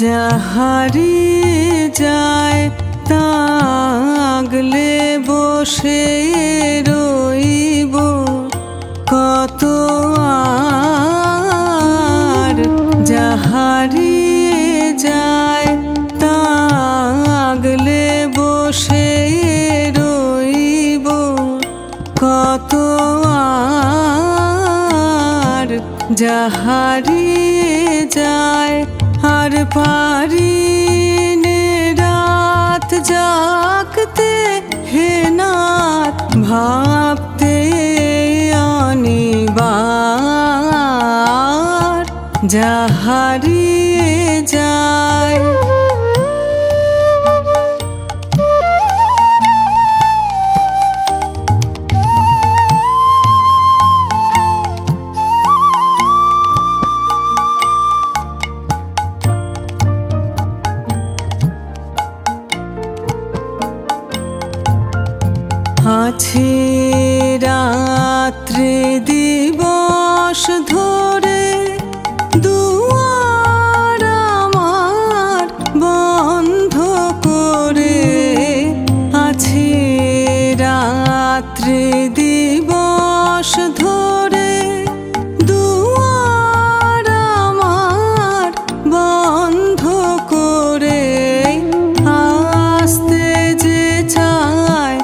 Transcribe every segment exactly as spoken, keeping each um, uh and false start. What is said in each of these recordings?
जा हारिए जाय तागले बोशे रोईब कतो आर। जा हारिए जाय तागले बोशे रोईब कतो आर। जा हारिए जाय हर पारी ने रात जागते हैं नाथ भापते अनिवार। जा हारिए जाय आछे रात्रि दिवस धरे दुआर आमार बंध करे। आछे रात्रि दिवस धरे दुआर आमार बंध करे। आस्ते जे चाय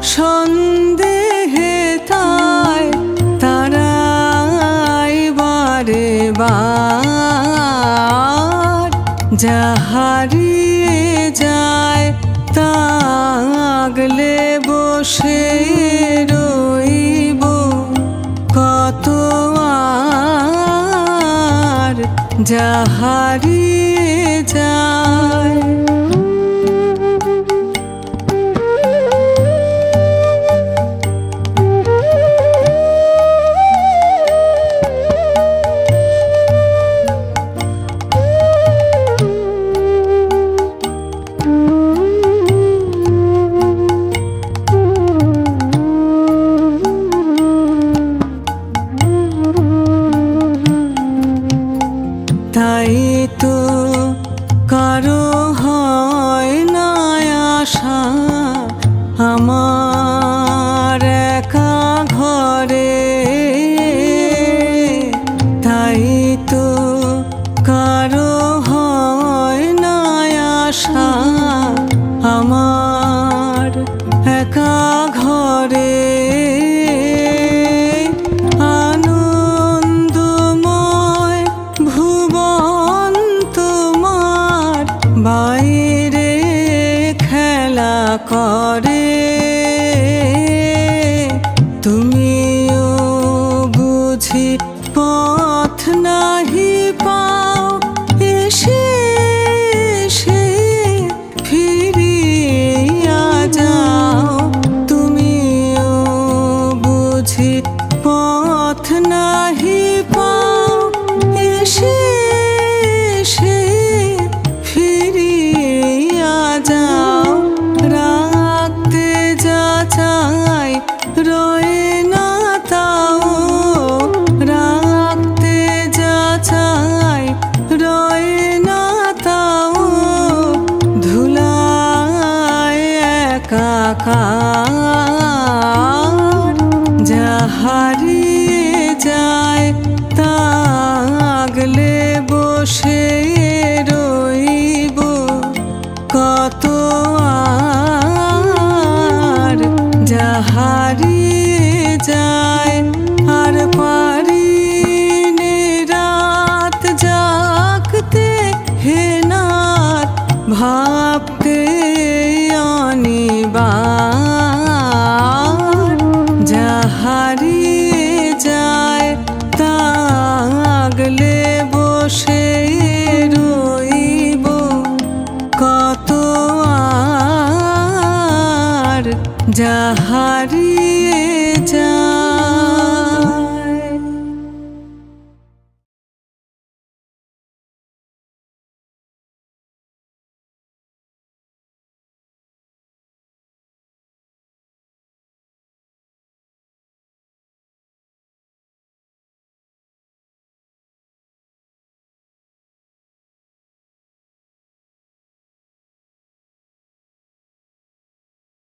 सन्देहे ताय ताराय बारे बार। जा हारिए जाय तागले बोशे रोईब कतो आर। जा हारिए जाय तो कारो हय ना आशा आमार एका घरे। ताई तो कारो हय ना आशा आमार एका घरे। तुमियो बुझी पथ नहीं पाओ एशे एशे फिरिया जाओ। तुमियो बुझी पथ नहीं पाओ एशे एशे फिरिया जाओ। राखते जा चाय रोए कार। जा हारिए जाय तागले बोशे। हारिए जा।